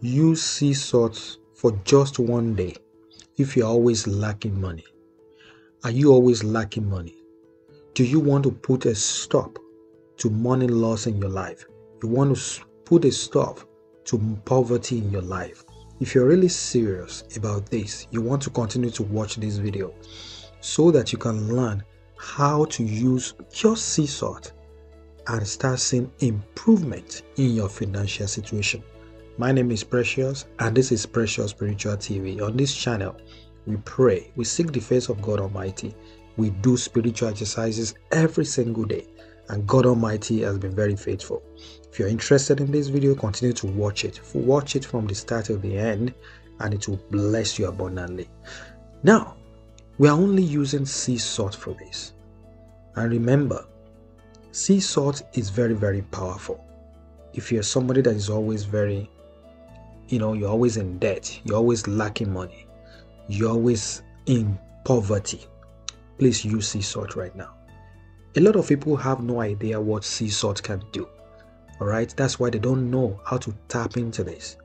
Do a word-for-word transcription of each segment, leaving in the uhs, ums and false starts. use sea salt for just one day if you're always lacking money. Are you always lacking money? Do you want to put a stop to money loss in your life? You want to put a stop to poverty in your life. If you're really serious about this, you want to continue to watch this video so that you can learn how to use just sea salt and start seeing improvement in your financial situation. My name is Precious, and this is Precious Spiritual T V. On this channel, we pray, we seek the face of God Almighty, we do spiritual exercises every single day, and God Almighty has been very faithful. If you're interested in this video, continue to watch it. Watch it from the start to the end, and it will bless you abundantly. Now, we are only using sea salt for this. And remember, sea salt is very, very powerful. If you're somebody that is always very, you know, you're always in debt, you're always lacking money, you're always in poverty, please use sea salt right now. A lot of people have no idea what sea salt can do. All right, that's why they don't know how to tap into this.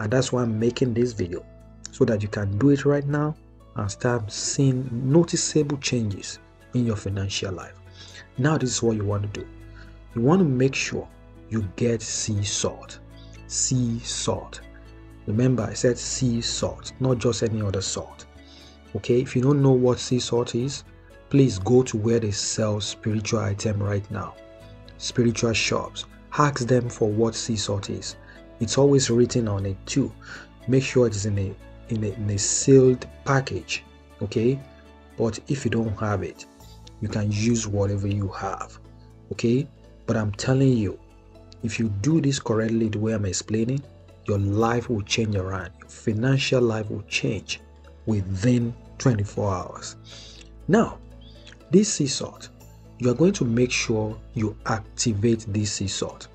And that's why I'm making this video, so that you can do it right now and start seeing noticeable changes in your financial life. Now, this is what you want to do. You want to make sure you get sea salt. Sea salt. Remember, I said sea salt, not just any other salt. Okay, if you don't know what sea salt is, please go to where they sell spiritual item right now. Spiritual shops. Ask them for what sea salt is. It's always written on it too. Make sure it's in a, in a, in a sealed package. Okay, but if you don't have it, you can use whatever you have. Okay, but I'm telling you, if you do this correctly the way I'm explaining, your life will change around. Your financial life will change within twenty-four hours. Now, this sea salt, you are going to make sure you activate this sea salt.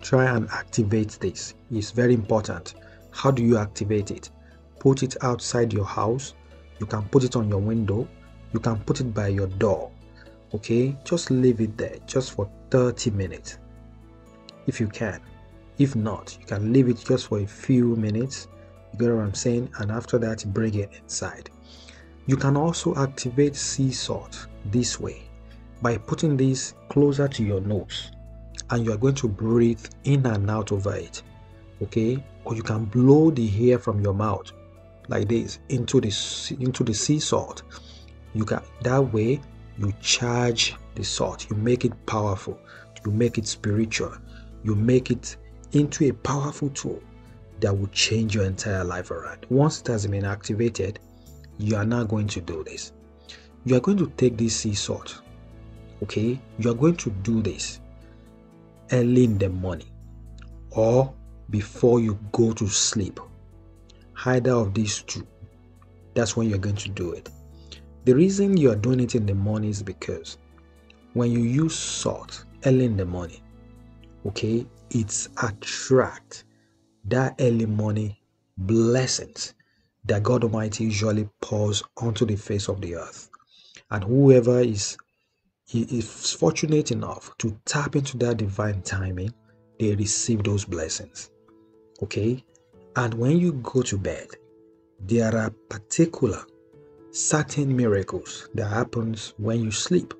Try and activate this. It's very important. How do you activate it? Put it outside your house. You can put it on your window. You can put it by your door. Okay, just leave it there just for thirty minutes. If you can. If not, you can leave it just for a few minutes. You get what I'm saying? And after that, bring it inside. You can also activate sea salt this way by putting this closer to your nose, and you are going to breathe in and out over it. Okay? Or you can blow the air from your mouth like this into the into the sea salt. You can, that way you charge the salt. You make it powerful. You make it spiritual. You make it into a powerful tool that will change your entire life around. Once it has been activated, you are now going to do this. You are going to take this sea salt. Okay, you are going to do this early in the morning or before you go to sleep. Either of these two, that's when you're going to do it. The reason you are doing it in the morning is because when you use salt early in the morning, okay, it's attract that early morning blessings that God Almighty usually pours onto the face of the earth. And whoever is, is fortunate enough to tap into that divine timing, they receive those blessings. Okay? And when you go to bed, there are particular certain miracles that happens when you sleep.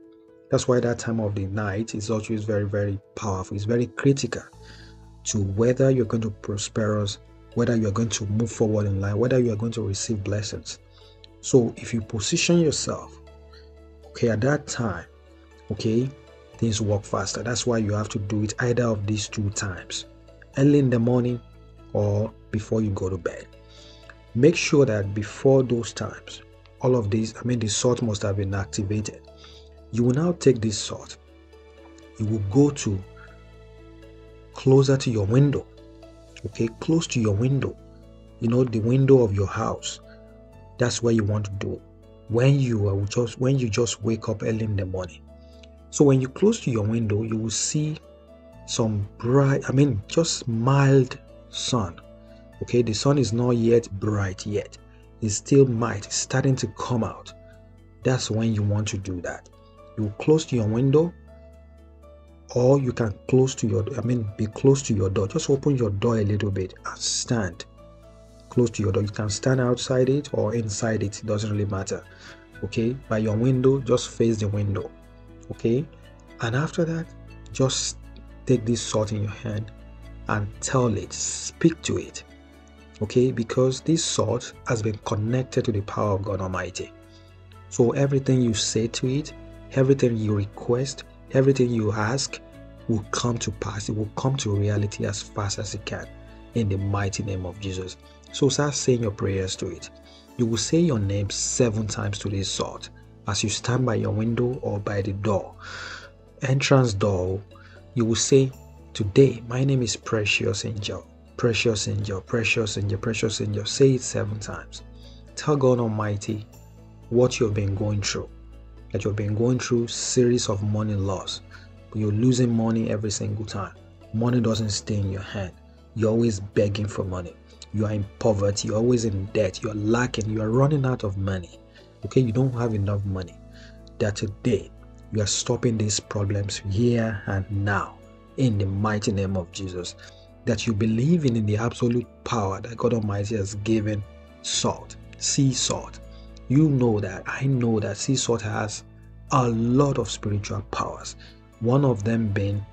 That's why that time of the night is always very, very powerful. It's very critical to whether you're going to prosper us, whether you're going to move forward in life, whether you're going to receive blessings. So if you position yourself, okay, at that time, okay, things work faster. That's why you have to do it either of these two times, early in the morning or before you go to bed. Make sure that before those times, all of these, I mean, the salt must have been activated. You will now take this salt. You will go to closer to your window. Okay, close to your window. You know, the window of your house. That's where you want to do when you are just when you just wake up early in the morning. So when you close to your window, you will see some bright, I mean, just mild sun. Okay, the sun is not yet bright yet. It's still mild. It's starting to come out. That's when you want to do that. You close to your window, or you can close to your, I mean, be close to your door. Just open your door a little bit and stand close to your door. You can stand outside it or inside it, it doesn't really matter. Okay, by your window, just face the window. Okay, and after that, just take this salt in your hand and tell it, speak to it. Okay, because this salt has been connected to the power of God Almighty. So everything you say to it, everything you request, everything you ask will come to pass. It will come to reality as fast as it can in the mighty name of Jesus. So start saying your prayers to it. You will say your name seven times to this salt as you stand by your window or by the door, entrance door. You will say, today my name is Precious Angel, Precious Angel, Precious Angel, Precious Angel. Say it seven times. Tell God Almighty what you've been going through, that you've been going through series of money loss. You're losing money every single time. Money doesn't stay in your hand. You're always begging for money. You are in poverty. You're always in debt. You're lacking. You are running out of money. Okay, you don't have enough money. That today you are stopping these problems here and now in the mighty name of Jesus. That you believe in, in the absolute power that God Almighty has given salt, sea salt. You know that, I know that sea salt has a lot of spiritual powers. One of them being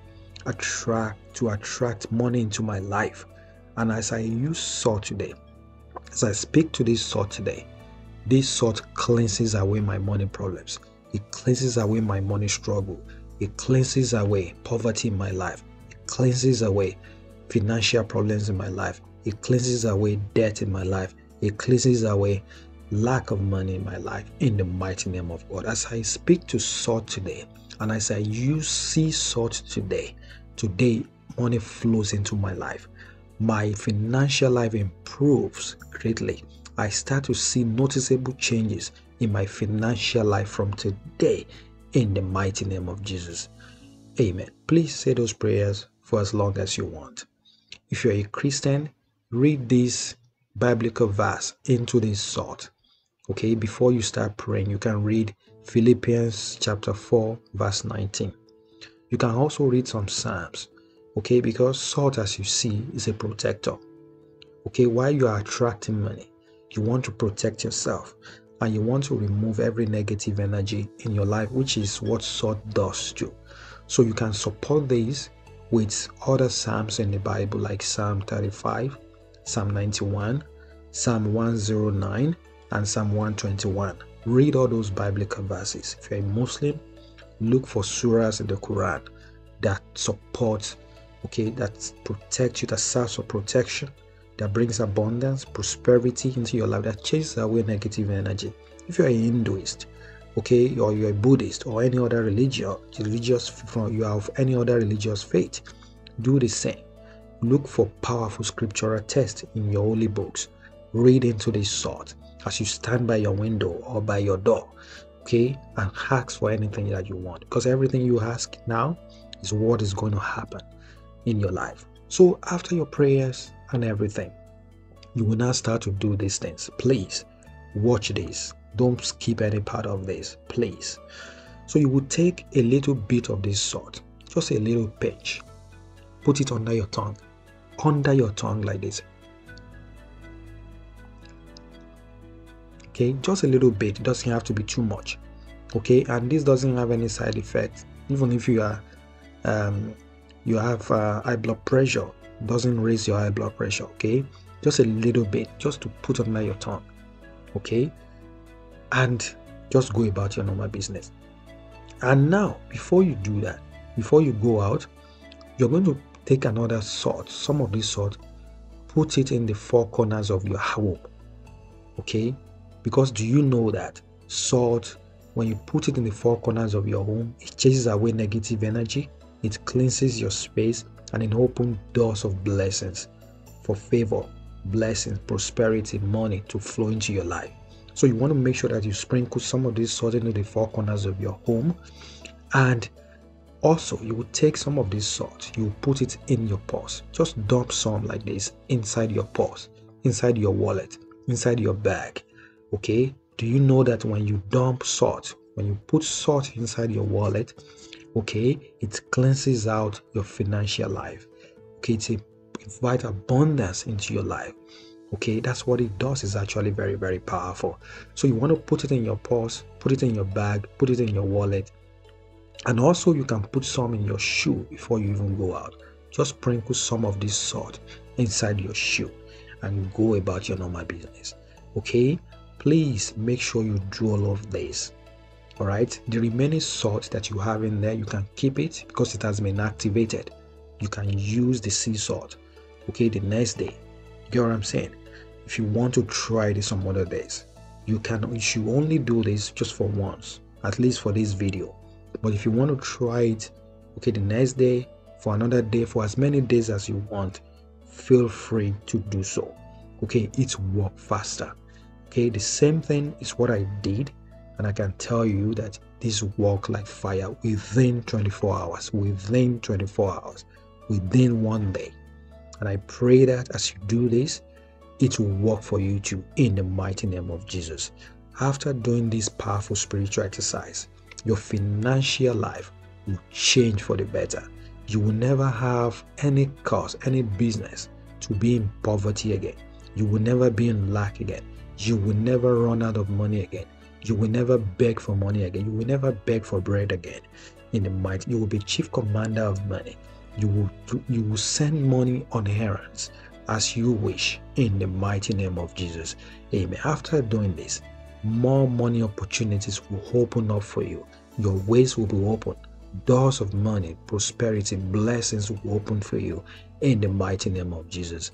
attract to attract money into my life. And as I use salt today, as I speak to this salt today, this salt cleanses away my money problems. It cleanses away my money struggle. It cleanses away poverty in my life. It cleanses away financial problems in my life. It cleanses away debt in my life. It cleanses away lack of money in my life in the mighty name of God. As I speak to salt today, and as I use sea salt today, today money flows into my life. My financial life improves greatly. I start to see noticeable changes in my financial life from today in the mighty name of Jesus. Amen. Please say those prayers for as long as you want. If you're a Christian, read this biblical verse into this salt. Okay, before you start praying, you can read Philippians chapter four, verse nineteen. You can also read some Psalms. Okay, because salt, as you see, is a protector. Okay, while you are attracting money, you want to protect yourself and you want to remove every negative energy in your life, which is what salt does to. So you can support this with other Psalms in the Bible, like Psalm thirty-five, Psalm ninety-one, Psalm one oh nine, and Psalm one twenty-one. Read all those biblical verses. If you're a Muslim, look for surahs in the Quran that support, okay, that protect you, that serves for protection, that brings abundance, prosperity into your life, that chases away negative energy. If you're a Hinduist, okay, or you're a Buddhist or any other religion, religious, you have any other religious faith, do the same. Look for powerful scriptural text in your holy books. Read into this salt as you stand by your window or by your door, okay, and ask for anything that you want, because everything you ask now is what is going to happen in your life. So after your prayers and everything, you will now start to do these things. Please watch this, don't skip any part of this, please. So you will take a little bit of this salt, just a little pinch, put it under your tongue, under your tongue like this. Okay, just a little bit, it doesn't have to be too much. Okay, and this doesn't have any side effects. Even if you are um you have uh, high blood pressure, doesn't raise your high blood pressure. Okay, just a little bit, just to put under your tongue. Okay, and just go about your normal business. And now, before you do that, before you go out, you're going to take another salt, some of this salt, put it in the four corners of your home. Okay, because do you know that salt, when you put it in the four corners of your home, it chases away negative energy, it cleanses your space, and it opens doors of blessings for favor, blessings, prosperity, money to flow into your life. So you want to make sure that you sprinkle some of this salt into the four corners of your home. And also, you will take some of this salt, you put it in your purse. Just dump some like this inside your purse, inside your wallet, inside your bag. Okay, do you know that when you dump salt, when you put salt inside your wallet, Okay, it cleanses out your financial life. Okay, it's a invite abundance into your life. Okay, that's what it does. Is actually very, very powerful. So you want to put it in your purse, put it in your bag, put it in your wallet, and also you can put some in your shoe before you even go out. Just sprinkle some of this salt inside your shoe and go about your normal business. Okay, please make sure you do all of this. All right, the remaining salt that you have in there, you can keep it because it has been activated. You can use the sea salt, okay, the next day. You know what I'm saying? If you want to try this some other days, you can. You should only do this just for once, at least for this video. But if you want to try it, okay, the next day, for another day, for as many days as you want, feel free to do so. Okay, it's work faster. Okay, the same thing is what I did, and I can tell you that this work like fire within twenty-four hours, within twenty-four hours, within one day. And I pray that as you do this, it will work for you too, in the mighty name of Jesus. After doing this powerful spiritual exercise, your financial life will change for the better. You will never have any cause, any business to be in poverty again. You will never be in lack again. You will never run out of money again. You will never beg for money again. You will never beg for bread again. In the mighty, you will be chief commander of money. You will, you will send money on errands as you wish, in the mighty name of Jesus. Amen. After doing this, more money opportunities will open up for you. Your ways will be open. Doors of money, prosperity, blessings will open for you, in the mighty name of Jesus.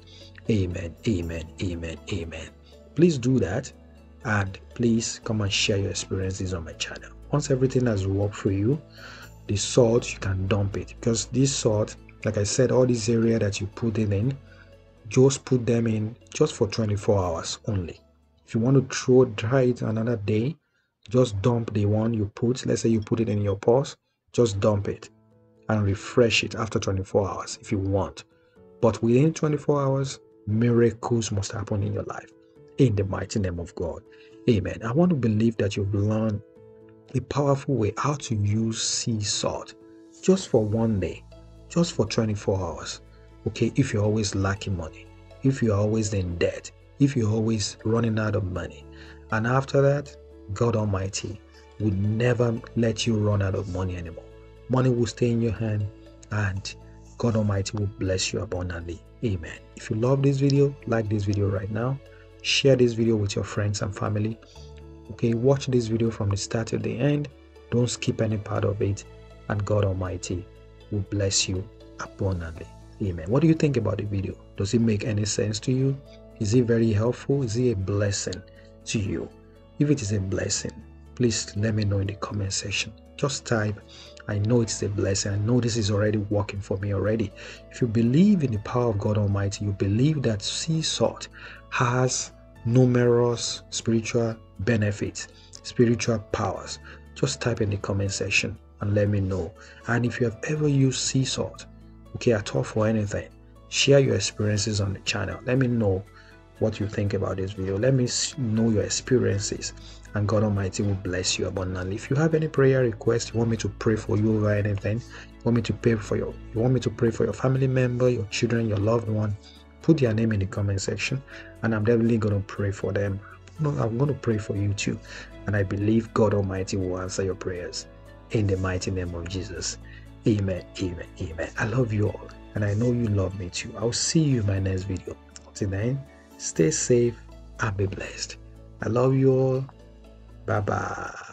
Amen. Amen. Amen. Amen. Please do that, and please come and share your experiences on my channel. Once everything has worked for you, the salt, you can dump it, because this salt, like I said, all this area that you put it in, just put them in just for twenty-four hours only. If you want to throw dry it another day, just dump the one you put. Let's say you put it in your purse, just dump it and refresh it after twenty-four hours if you want. But within twenty-four hours, miracles must happen in your life, in the mighty name of God. Amen. I want to believe that you've learned a powerful way how to use sea salt just for one day, just for twenty-four hours. Okay, if you're always lacking money, if you're always in debt, if you're always running out of money, and after that, God Almighty will never let you run out of money anymore. Money will stay in your hand, and God Almighty will bless you abundantly. Amen. If you love this video, like this video right now, share this video with your friends and family. Okay, watch this video from the start to the end. Don't skip any part of it, and God Almighty will bless you abundantly. Amen. What do you think about the video? Does it make any sense to you? Is it very helpful? Is it a blessing to you? If it is a blessing, please let me know in the comment section. Just type, I know it's a blessing. I know this is already working for me already. If you believe in the power of God Almighty, you believe that sea salt has numerous spiritual benefits, spiritual powers, just type in the comment section and let me know. And if you have ever used sea salt, okay, at all for anything, share your experiences on the channel. Let me know what you think about this video. Let me know your experiences, and God Almighty will bless you abundantly. If you have any prayer request, you want me to pray for you over anything, you want me to pray for your you want me to pray for your family member, your children, your loved one, put their name in the comment section, and I'm definitely going to pray for them. I'm going to pray for you too, and I believe God Almighty will answer your prayers, in the mighty name of Jesus. Amen. Amen. Amen. I love you all, and I know you love me too. I'll see you in my next video. Till then, stay safe and be blessed. I love you all. Bye bye.